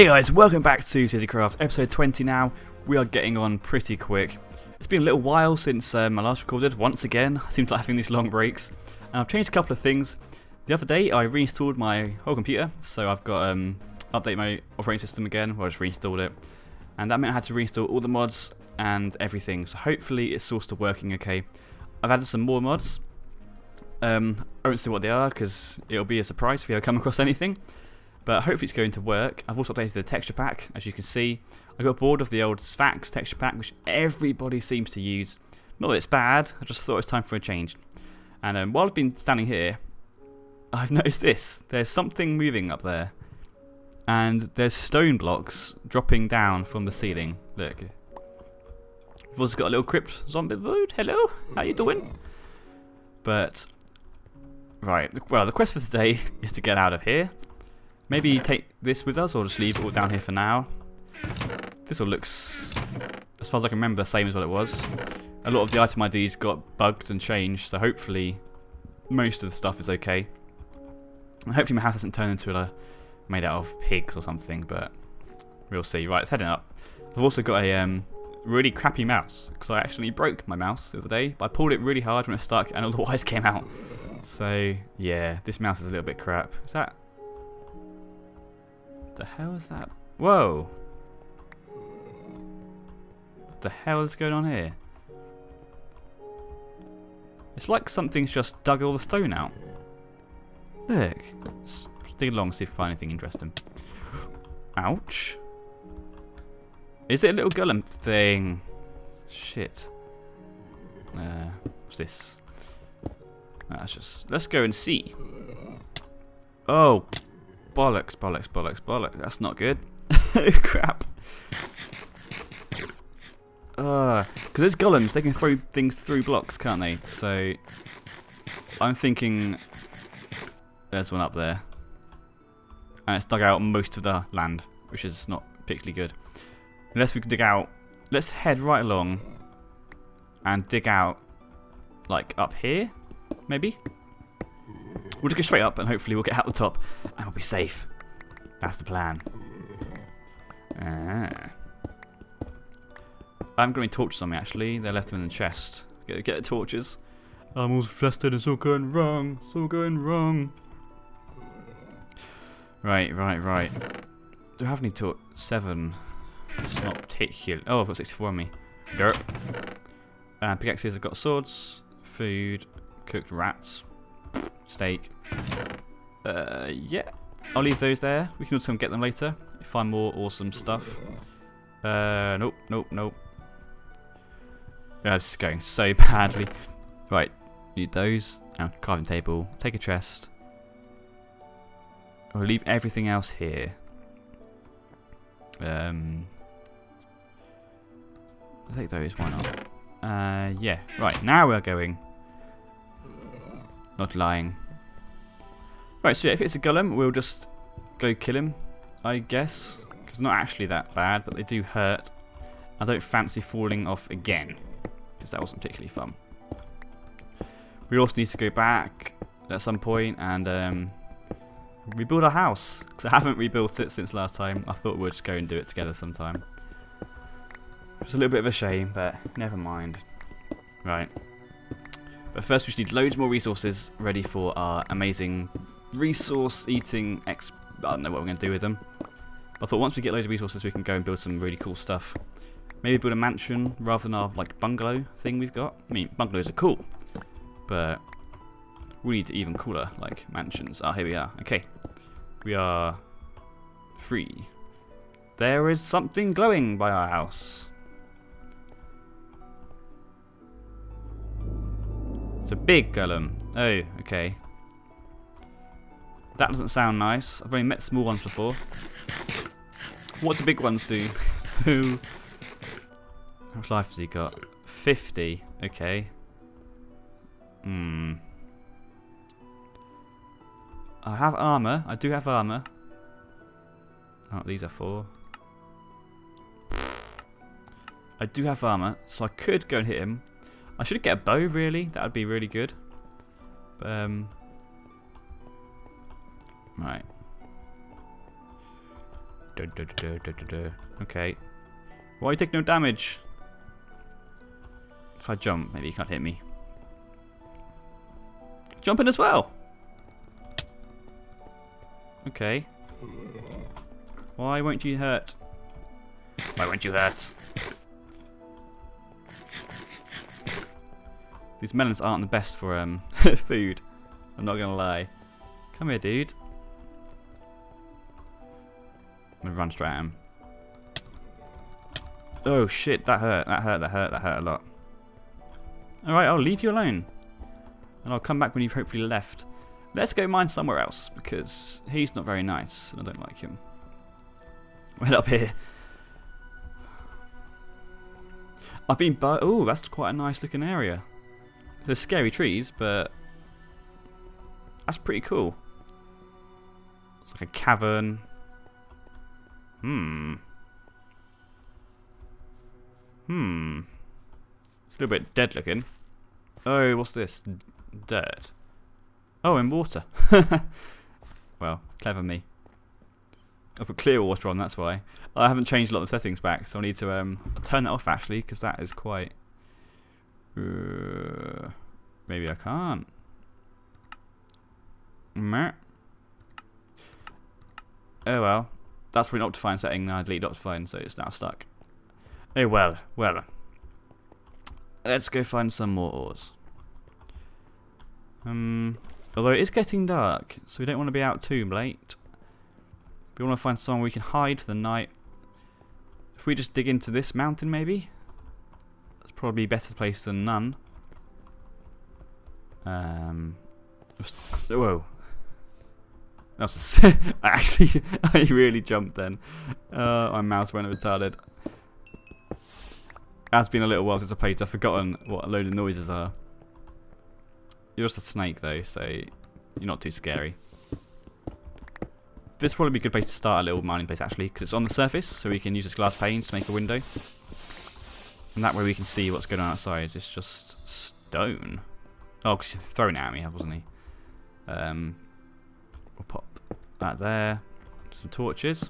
Hey guys, welcome back to Syzycraft, episode 20 now. We are getting on pretty quick. It's been a little while since I last recorded. Once again, I seem to be having these long breaks. And I've changed a couple of things. The other day, I reinstalled my whole computer. So I've got update my operating system again. Well, I just reinstalled it. And that meant I had to reinstall all the mods and everything. So hopefully it's all still working okay. I've added some more mods. I won't say what they are because it'll be a surprise if you ever come across anything. But hopefully it's going to work. I've also updated the texture pack, as you can see. I got bored of the old Sfax texture pack, which everybody seems to use. Not that it's bad, I just thought it was time for a change. And while I've been standing here, I've noticed this. There's something moving up there. And there's stone blocks dropping down from the ceiling. Look. We've also got a little crypt zombie bird. Hello, how you doing? But, right, well, the quest for today is to get out of here. Maybe take this with us, or just leave it all down here for now. This all looks, as far as I can remember, the same as what it was. A lot of the item IDs got bugged and changed, so hopefully most of the stuff is okay. And hopefully my house doesn't turn into a made out of pigs or something, but we'll see. Right, it's heading up. I've also got a really crappy mouse, because I actually broke my mouse the other day. But I pulled it really hard when it stuck, and all the wires came out. So, yeah, this mouse is a little bit crap. Is that... the hell is that? Whoa! The hell is going on here? It's like something's just dug all the stone out. Look. Let's dig along, see if we can find anything interesting. Ouch! Is it a little golem thing? Shit. What's this? That's just. Let's go and see. Oh. Bollocks, bollocks, bollocks, bollocks. That's not good. Crap. Because those golems, they can throw things through blocks, can't they? So, I'm thinking there's one up there. And it's dug out most of the land, which is not particularly good. Unless we can dig out... Let's head right along and dig out, like, up here, maybe? We'll just go straight up and hopefully we'll get out the top and we'll be safe. That's the plan. I'm going to torches on me actually. They left them in the chest. Get the torches. I'm all flustered. It's all going wrong. It's all going wrong. Right. Do I have any torches? 7. It's not particular. Oh, I've got 64 on me. Derp. Pickaxes. I've got swords. Food. Cooked rats. Steak. Yeah. I'll leave those there. We can also get them later. Find more awesome stuff. Nope. Yeah, this is going so badly. Right. Need those. And carving table. Take a chest. We'll leave everything else here. I'll take those. Why not? Yeah. Right. Now we're going. Not lying. Right, so yeah, if it's a golem, we'll just go kill him, I guess. Because not actually that bad, but they do hurt. I don't fancy falling off again, because that wasn't particularly fun. We also need to go back at some point and rebuild our house. Because I haven't rebuilt it since last time. I thought we'd just go and do it together sometime. It's a little bit of a shame, but never mind. Right. But first we just need loads more resources ready for our amazing resource-eating ex... I don't know what we're going to do with them. I thought once we get loads of resources we can go and build some really cool stuff. Maybe build a mansion rather than our like bungalow thing we've got. I mean, bungalows are cool, but we need even cooler like mansions. Ah, here we are. Okay. We are free. There is something glowing by our house. It's a big golem. Oh, okay. That doesn't sound nice. I've only met small ones before. What do big ones do? How much life has he got? 50. Okay. I have armor. I do have armor. Oh, these are 4. I do have armor, so I could go and hit him. I should get a bow, really. That would be really good. Right. Okay. Why take no damage? If I jump, maybe you can't hit me. Jumping as well. Okay. Why won't you hurt? Why won't you hurt? These melons aren't the best for food. I'm not gonna lie. Come here, dude. I'm gonna run straight at him. Oh shit! That hurt. That hurt. That hurt. That hurt a lot. All right, I'll leave you alone, and I'll come back when you've hopefully left. Let's go mine somewhere else because he's not very nice, and I don't like him. Right up here. I've been oh, that's quite a nice looking area. There's scary trees, but that's pretty cool. It's like a cavern. It's a little bit dead looking. Oh, what's this? Dirt. Oh, and water. Well, clever me. I put clear water on, that's why. I haven't changed a lot of the settings back, so I need to turn that off actually, because that is quite... maybe I can't. Oh well. That's probably an Optifine setting, and I delete Optifine, so it's now stuck. Oh well, well. Let's go find some more ores. Although it is getting dark, so we don't want to be out too late. We want to find somewhere we can hide for the night. If we just dig into this mountain, maybe? That's probably a better place than none. Whoa. That's a actually, I really jumped then. My mouse went retarded. That's been a little while since I played. I've forgotten what a load of noises are. You're just a snake though, so you're not too scary. This would probably be a good place to start a little mining place actually, because it's on the surface, so we can use this glass pane to make a window. And that way we can see what's going on outside. It's just stone. Oh, because he's thrown at me, wasn't he? We'll pop that there. Some torches.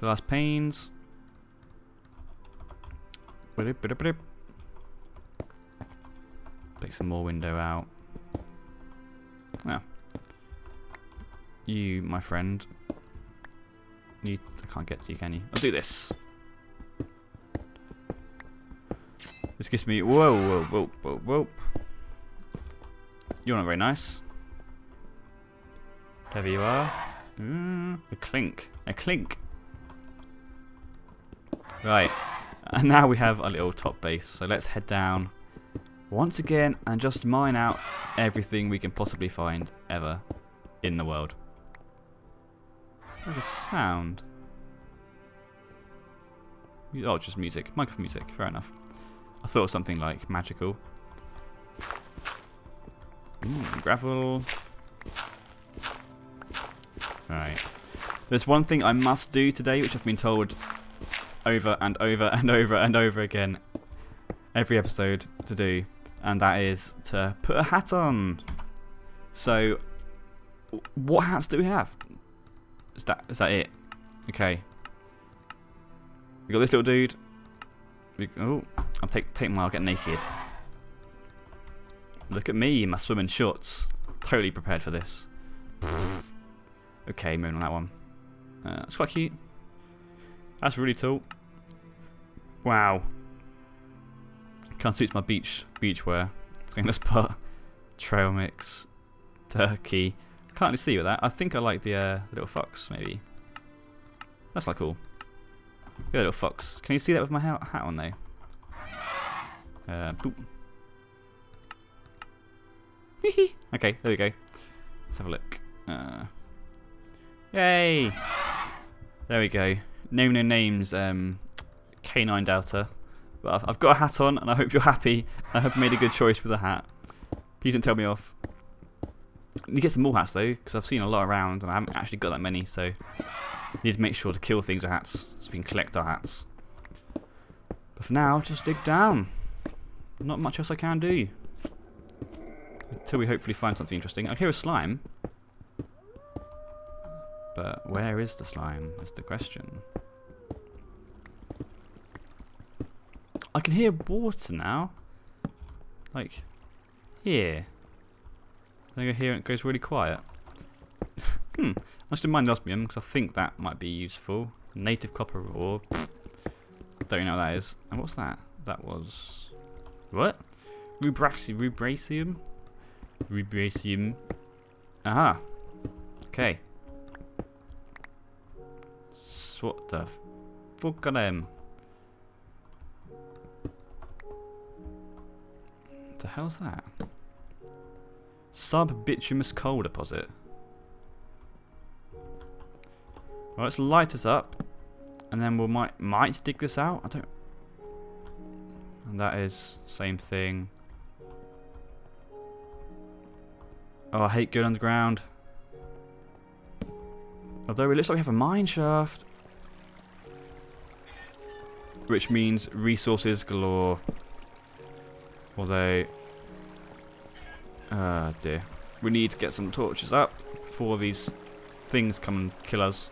Glass panes. Take some more window out. Now, you, my friend, you, I can't get to you, can you? I'll do this. This gives me whoa. You're not very nice. Whatever you are. A clink. A clink. Right. And now we have our little top base, so let's head down once again and just mine out everything we can possibly find ever in the world. What a sound. Oh, just music. Minecraft music, fair enough. I thought of something like magical. Gravel. Right. There's one thing I must do today, which I've been told over and over and over and over again every episode to do, and that is to put a hat on. So what hats do we have? Is that it? Okay. We got this little dude. I'll take mine, I'll get naked. Look at me, my swimming shorts. Totally prepared for this. Okay, moving on that one. That's quite cute. That's really tall. Wow. Can't suit my beach wear. It's going to spot. Trail mix. Turkey. Can't really see with that. I think I like the little fox, maybe. That's quite cool. Good little fox. Can you see that with my hat on, though? Boop. Okay, there we go. Let's have a look. Yay! There we go. Name no names, Canine Delta. But I've got a hat on, and I hope you're happy. I have made a good choice with a hat. Please don't tell me off. You get some more hats though, because I've seen a lot around, and I haven't actually got that many. So need to make sure to kill things with hats, so we can collect our hats. But for now, just dig down. Not much else I can do until we hopefully find something interesting. I hear a slime. But where is the slime is the question. I can hear water now. Like, here. Then I go here and it goes really quiet. I should mind osmium because I think that might be useful. Native copper ore. Don't you know what that is? And what's that? That was... What? Rubracium? Rubracium. Aha. Okay. So what the fuck are them? What the hell's that? Sub-bituminous coal deposit. Well, let's light this up, and then we might dig this out. I don't. And that is same thing. Oh, I hate going underground. Although it looks like we have a mine shaft, which means resources galore. Although, ah dear, we need to get some torches up before these things come and kill us.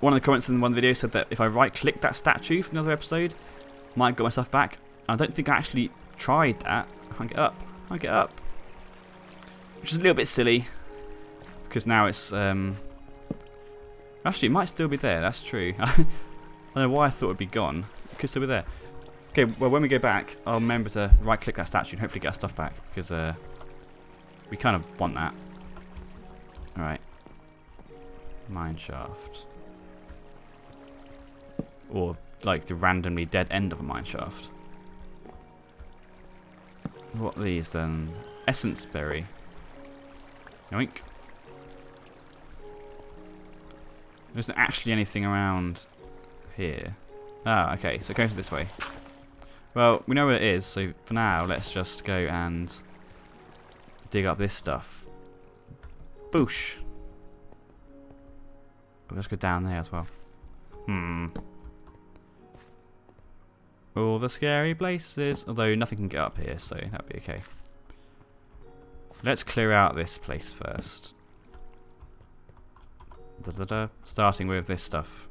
One of the comments in one video said that if I right-click that statue from another episode, I might get myself back. I don't think I actually tried that. I can't get up. I can't get up. Which is a little bit silly, because now it's actually it might still be there. That's true. I don't know why I thought it'd be gone. It could still be there. Okay, well when we go back, I'll remember to right-click that statue and hopefully get our stuff back, because we kind of want that. All right, mine shaft, or like the randomly dead end of a mine shaft. What are these then? Essence berry. Yoink. There isn't actually anything around here. Ah, okay, so it goes this way. Well, we know where it is, so for now, let's just go and dig up this stuff. Boosh. Let's go down there as well. All the scary places. Although nothing can get up here, so that'd be okay. Let's clear out this place first. Starting with this stuff.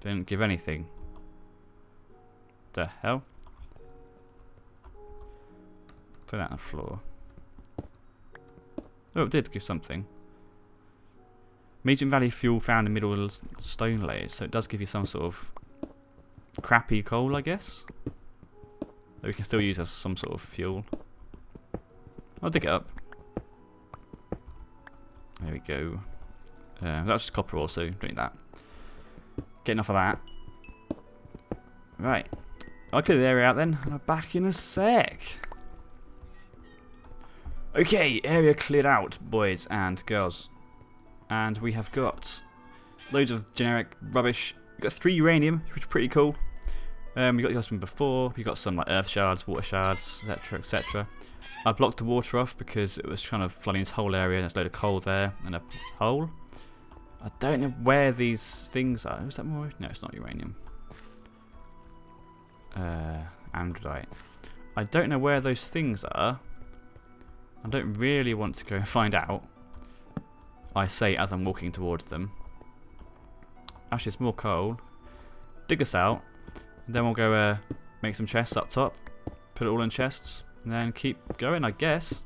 Didn't give anything. The hell? Throw that on the floor. Oh, it did give something. Medium value fuel found in middle stone layers, so it does give you some sort of crappy coal, I guess. That we can still use as some sort of fuel. I'll dig it up. There we go. That's just copper ore, so don't need that. Get enough of that. Right. I'll clear the area out then, and I'm back in a sec. Okay, area cleared out, boys and girls. And we have got loads of generic rubbish. We've got 3 uranium, which is pretty cool. We got some before. We got some like earth shards, water shards, etc, etc. I blocked the water off because it was kind of flooding this whole area. There's a load of coal there and a hole. I don't know where these things are. Is that more? No, it's not uranium. Androdite. I don't know where those things are. I don't really want to go and find out. I say as I'm walking towards them. Actually, it's more coal. Dig us out. Then we'll go make some chests up top. Put it all in chests. And then keep going, I guess.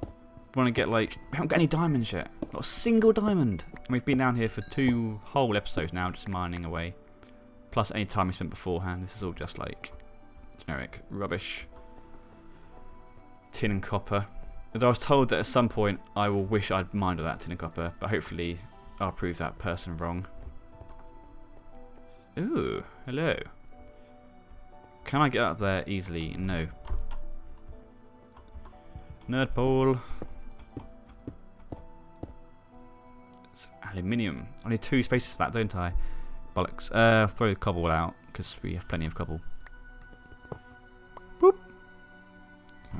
We want to get like... We haven't got any diamonds yet. Not a single diamond. And we've been down here for 2 whole episodes now, just mining away. Plus any time we spent beforehand. This is all just like generic rubbish. Tin and copper. And I was told that at some point I will wish I'd mined all that tin and copper, but hopefully I'll prove that person wrong. Ooh, hello. Can I get up there easily? No. Nerd pole. It's aluminium. I need 2 spaces for that, don't I? Bollocks. Throw the cobble out, because we have plenty of cobble. Boop.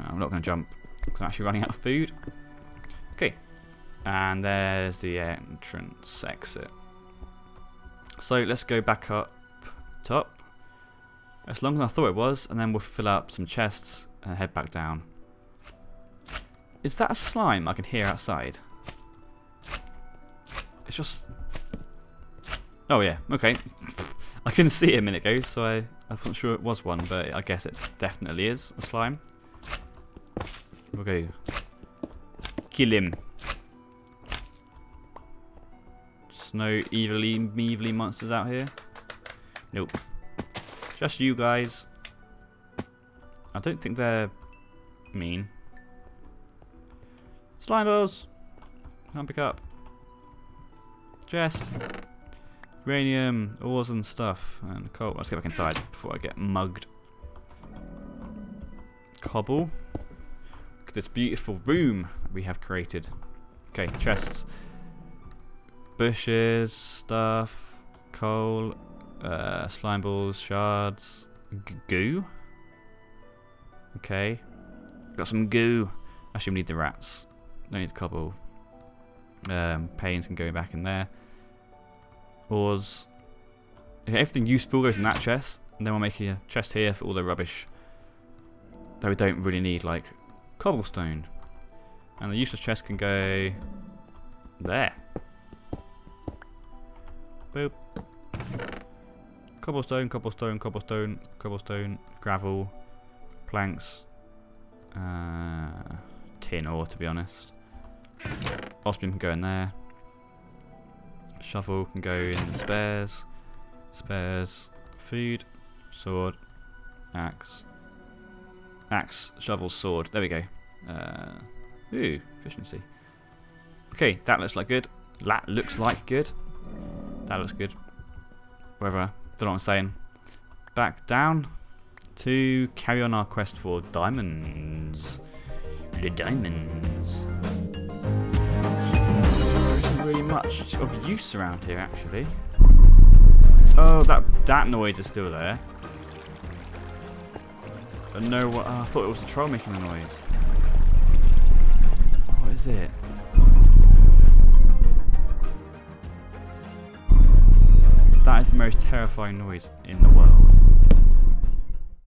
I'm not going to jump. I'm actually running out of food. Okay, and there's the entrance exit. So let's go back up top. It's longer than I thought it was, and then we'll fill up some chests and head back down. Is that a slime I can hear outside? It's just... Oh yeah, okay. I couldn't see it a minute ago, so I wasn't sure it was one, but I guess it definitely is a slime. We'll go kill him. There's no evilly monsters out here. Nope. Just you guys. I don't think they're mean. Slime balls! Can't pick up. Chest. Uranium, ores and stuff, and coal. Let's get back inside before I get mugged. Cobble. Look at this beautiful room we have created. Okay, chests. Bushes, stuff, coal, slime balls, shards, goo. Okay. Got some goo. Actually, we need the rats. Don't need the cobble. Panes can go back in there. Ores. Okay, everything useful goes in that chest. And then we'll make a chest here for all the rubbish that we don't really need, like cobblestone. And the useless chest can go there. Boop. Cobblestone, cobblestone, cobblestone, cobblestone, gravel, planks, tin ore, to be honest. Osmium can go in there. Shovel can go in the spares. Spares, food, sword, axe. Axe, shovel, sword. There we go. Ooh, efficiency. Okay, that looks like good. That looks like good. That looks good. Whatever. Don't know what I'm saying. Back down to carry on our quest for diamonds. The diamonds. Really much of use around here, actually. Oh, that noise is still there. But no, what? I thought it was the troll making the noise. What is it? That is the most terrifying noise in the world.